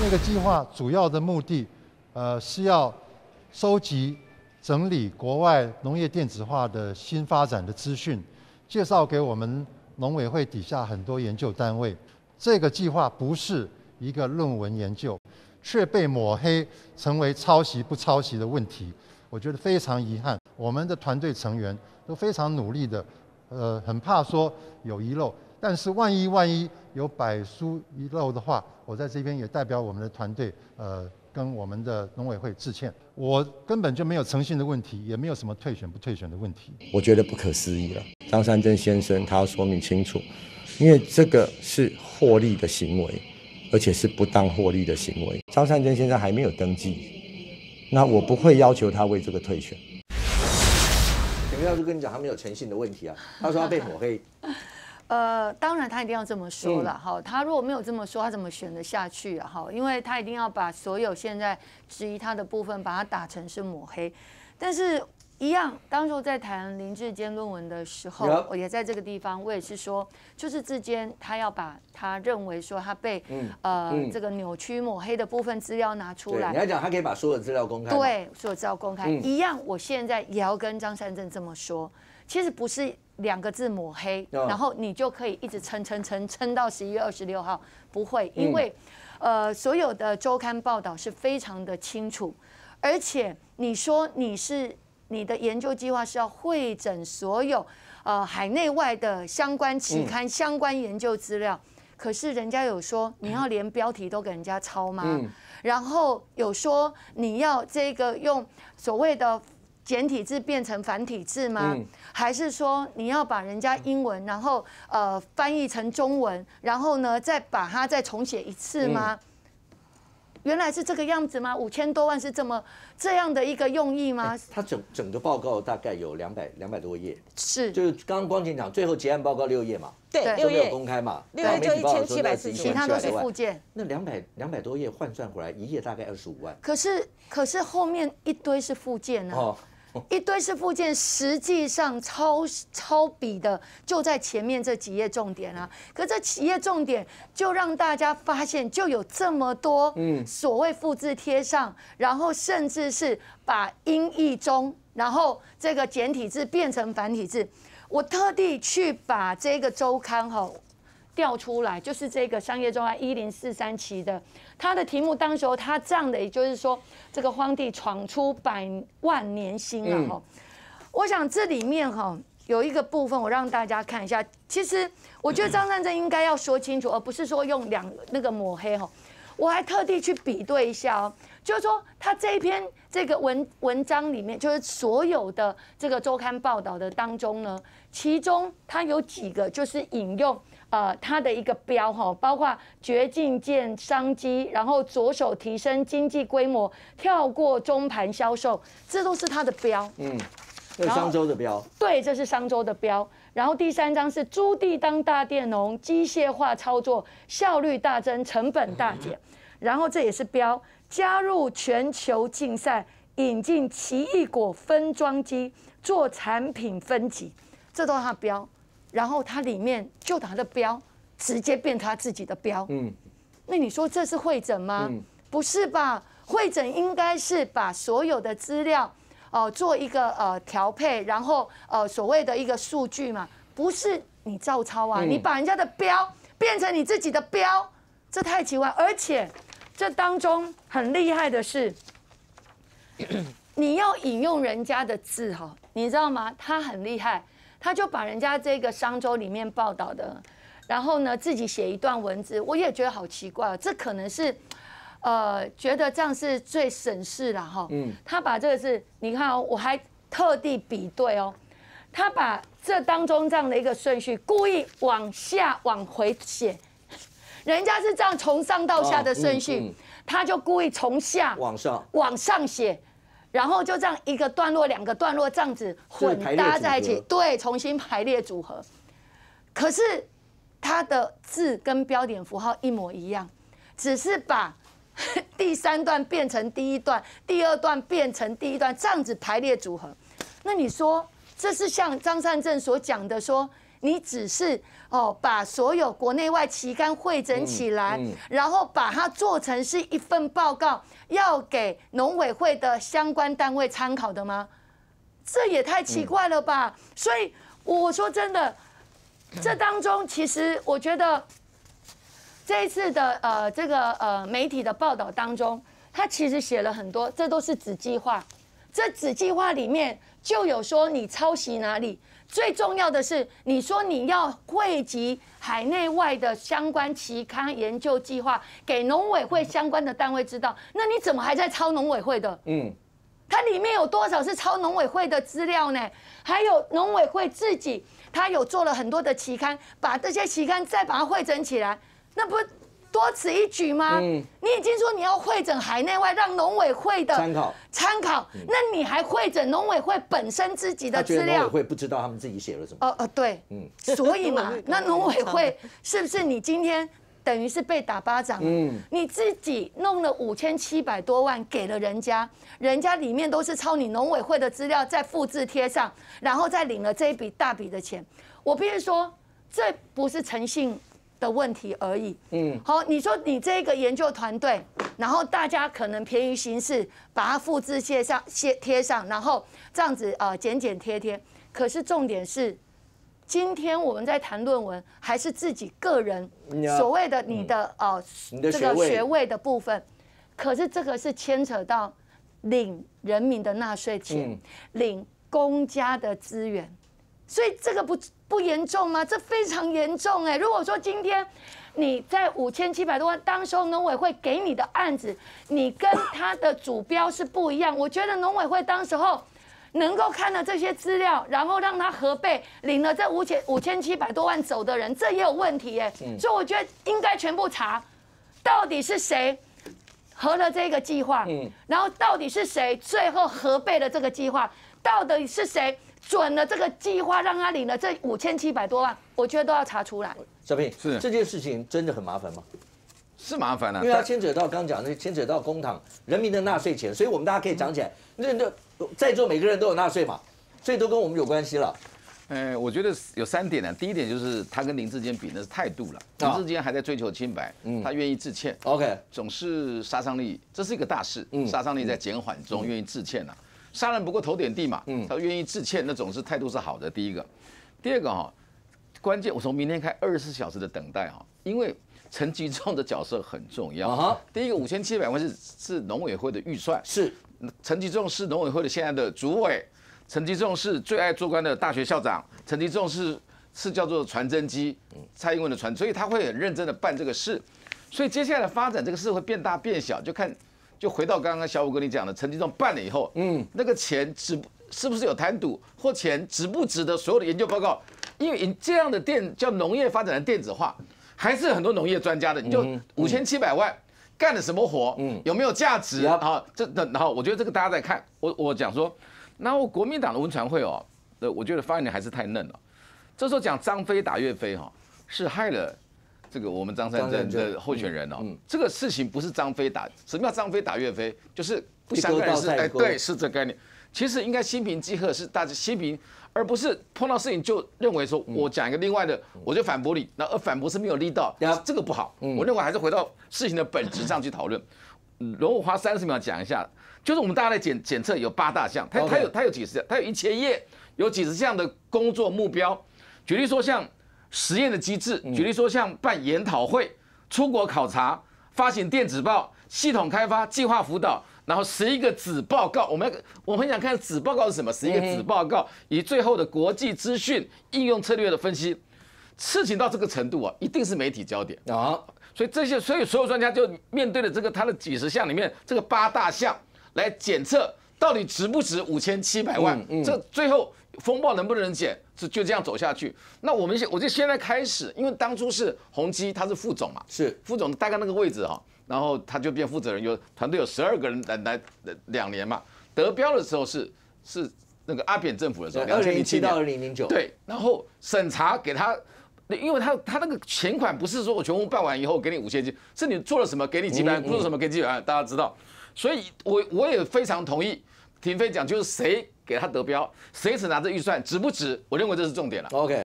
那个计划主要的目的，是要收集、整理国外农业电子化的新发展的资讯，介绍给我们农委会底下很多研究单位。这个计划不是一个论文研究，却被抹黑成为抄袭不抄袭的问题。我觉得非常遗憾，我们的团队成员都非常努力的，很怕说有遗漏。 但是万一有百疏一漏的话，我在这边也代表我们的团队，跟我们的农委会致歉。我根本就没有诚信的问题，也没有什么退选不退选的问题。我觉得不可思议了。张善政先生他要说明清楚，因为这个是获利的行为，而且是不当获利的行为。张善政先生还没有登记，那我不会要求他为这个退选。前面他就跟你讲他没有诚信的问题啊，他说他被抹黑。当然他一定要这么说了哈，他如果没有这么说，他怎么选得下去啊哈？因为他一定要把所有现在质疑他的部分，把它打成是抹黑。但是一样，当时我在谈林智坚论文的时候，我也在这个地方，我也是说，就是智坚他要把他认为说他被这个扭曲抹黑的部分资料拿出来。你要讲他可以把所有资料公开，对，所有资料公开一样，我现在也要跟张善政这么说，其实不是。 2个字抹黑，然后你就可以一直撑到11月26号，不会，因为，所有的周刊报道是非常的清楚，而且你说你的研究计划是要汇整所有海内外的相关期刊、相关研究资料，可是人家有说你要连标题都给人家抄吗？然后有说你要这个用所谓的。 简体字变成繁体字吗？还是说你要把人家英文，然后翻译成中文，然后呢再把它再重写一次吗？原来是这个样子吗？5000多万是这样的一个用意吗？它整个报告大概有200多页，是就是刚刚光景讲最后结案报告6页嘛，对，6页公开嘛，6页就1747，其他都是附件。那200多页换算回来1页大概25万，可是后面一堆是附件呢。 一堆是附件，实际上抄笔的就在前面这几页重点啊。可这几页重点就让大家发现，就有这么多所谓复制贴上，然后甚至是把音译中，然后这个简体字变成繁体字。我特地去把这个周刊调出来，就是这个商业周刊1043期的，它的题目当时候它这样的，也就是说这个荒地闯出100万年薪了哈。我想这里面有一个部分，我让大家看一下。其实我觉得张善政应该要说清楚，而不是说用那个抹黑哈。我还特地去比对一下哦，就是说他这一篇这个文章里面，就是所有的这个周刊报道的当中呢，其中它有几个就是引用。 它的一个标包括掘进建商机，然后着手提升经济规模，跳过中盘销售，这都是它的标。这是商周的标。对，这是商周的标。然后第3章是租地当大佃农，机械化操作，效率大增，成本大减。然后这也是标，加入全球竞赛，引进奇异果分装机，做产品分级，这都是它的标。 然后它里面就它的标直接变它自己的标，那你说这是汇整吗？不是吧？汇整应该是把所有的资料做一个调配，然后所谓的一个数据嘛，不是你照抄啊，你把人家的标变成你自己的标，这太奇怪。而且这当中很厉害的是，你要引用人家的字你知道吗？他很厉害。 他就把人家这个商周里面报道的，然后呢自己写一段文字，我也觉得好奇怪，这可能是，觉得这样是最省事了哈。他把这个是，你看我还特地比对他把这当中这样的一个顺序故意往下往回写，人家是这样从上到下的顺序，他就故意从下往上写。 然后就这样一个段落、2个段落这样子混搭在一起，对，重新排列组合。可是它的字跟标点符号一模一样，只是把第3段变成第1段，第2段变成第1段，这样子排列组合。那你说这是像张善政所讲的说，你只是哦把所有国内外期刊汇整起来，然后把它做成是一份报告，要给农委会的相关单位参考的吗？这也太奇怪了吧！所以我说真的，这当中其实我觉得这一次的这个媒体的报道当中，他其实写了很多，这都是子计划。 这子计划里面就有说你抄袭哪里，最重要的是你说你要汇集海内外的相关期刊研究计划给农委会相关的单位知道，那你怎么还在抄农委会的？它里面有多少是抄农委会的资料呢？还有农委会自己，他有做了很多的期刊，把这些期刊再把它汇整起来，那不多此一举吗？你已经说你要汇整海内外，让农委会的参考，那你还汇整农委会本身自己的资料？农委会不知道他们自己写了什么？对，所以嘛，那农委会是不是你今天等于是被打巴掌？你自己弄了5700多万给了人家，人家里面都是抄你农委会的资料，再复制贴上，然后再领了这一笔大笔的钱。我必须说，这不是诚信 的问题而已。好，你说你这个研究团队，然后大家可能便宜行事，把它复制贴上，然后这样子剪剪贴贴。可是重点是，今天我们在谈论文，还是自己个人所谓的你的这个学位的部分。可是这个是牵扯到领人民的纳税钱，领公家的资源，所以这个不严重吗？这非常严重如果说今天你在5700多万，当时候农委会给你的案子，你跟他的主标是不一样。我觉得农委会当时候能够看了这些资料，然后让他核备，领了这5700多万走的人，这也有问题所以我觉得应该全部查，到底是谁核了这个计划，然后到底是谁最后核备了这个计划，到底是谁 准了这个计划，让他领了这5700多万，我觉得都要查出来。小平，是这件事情真的很麻烦吗？是麻烦啊，因为它牵扯到刚讲那牵扯到公帑、人民的纳税钱，所以我们大家可以讲起来，那在座每个人都有纳税嘛，所以都跟我们有关系了。我觉得有3点呢。第一点就是他跟林智坚比那是态度了，林智坚还在追求清白，他愿意致歉。OK， 总是杀伤力，这是一个大事，杀伤力在减缓中，愿意致歉啊。 杀人不过头点地嘛，他愿意致歉，那总是态度是好的。第一个，第二个关键我从明天开24小时的等待因为陈吉仲的角色很重要。第一个5700万是农委会的预算，是陈吉仲是农委会的现在的主委，陈吉仲是最爱做官的大学校长，陈吉仲是叫做传真机，蔡英文的传，所以他会很认真的办这个事，所以接下来发展这个事会变大变小，就看。 就回到刚刚小武跟你讲的，陈吉仲办了以后，那个钱是不是有贪渎，或钱值不值得所有的研究报告？因为这样的叫农业发展的电子化，还是很多农业专家的，你就5700万干了什么活，有没有价值啊？然后我觉得这个大家在看，我讲说，然后国民党的文传会我觉得发言人还是太嫩了，这时候讲张飞打岳飞是害了 这个我们张善政的候选人这个事情不是张飞打，什么叫张飞打岳飞？就是不相干的事，对，是这概念。其实应该心平气和，是大家心平，而不是碰到事情就认为说我讲一个另外的，我就反驳你，那反驳是没有力道，这个不好。我认为还是回到事情的本质上去讨论。容我花30秒讲一下，就是我们大家来检测有8大项，它有几十，它有1000页，有几十项的工作目标。举例说像 实验的机制，举例说像办研讨会、出国考察、发行电子报、系统开发、计划辅导，然后11个子报告。我们很想看子报告是什么，11个子报告，以最后的国际资讯应用策略的分析。事情到这个程度一定是媒体焦点啊。所以所有专家就面对了这个他的几十项里面这个8大项来检测到底值不值5700万。这最后 风暴能不能减？就这样走下去。那我就现在开始，因为当初是宏基，他是副总嘛，是副总大概那个位置然后他就变负责人，有团队有12个人来2年嘛。得标的时候是那个阿扁政府的时候，2007到2009。对，然后审查给他，因为他那个钱款不是说我全部办完以后给你5000几，是你做了什么给你几百万，做了什么给几百万，大家知道。所以我也非常同意亭妃讲，就是谁 给他得标，谁是拿着预算值不值？我认为这是重点了。OK。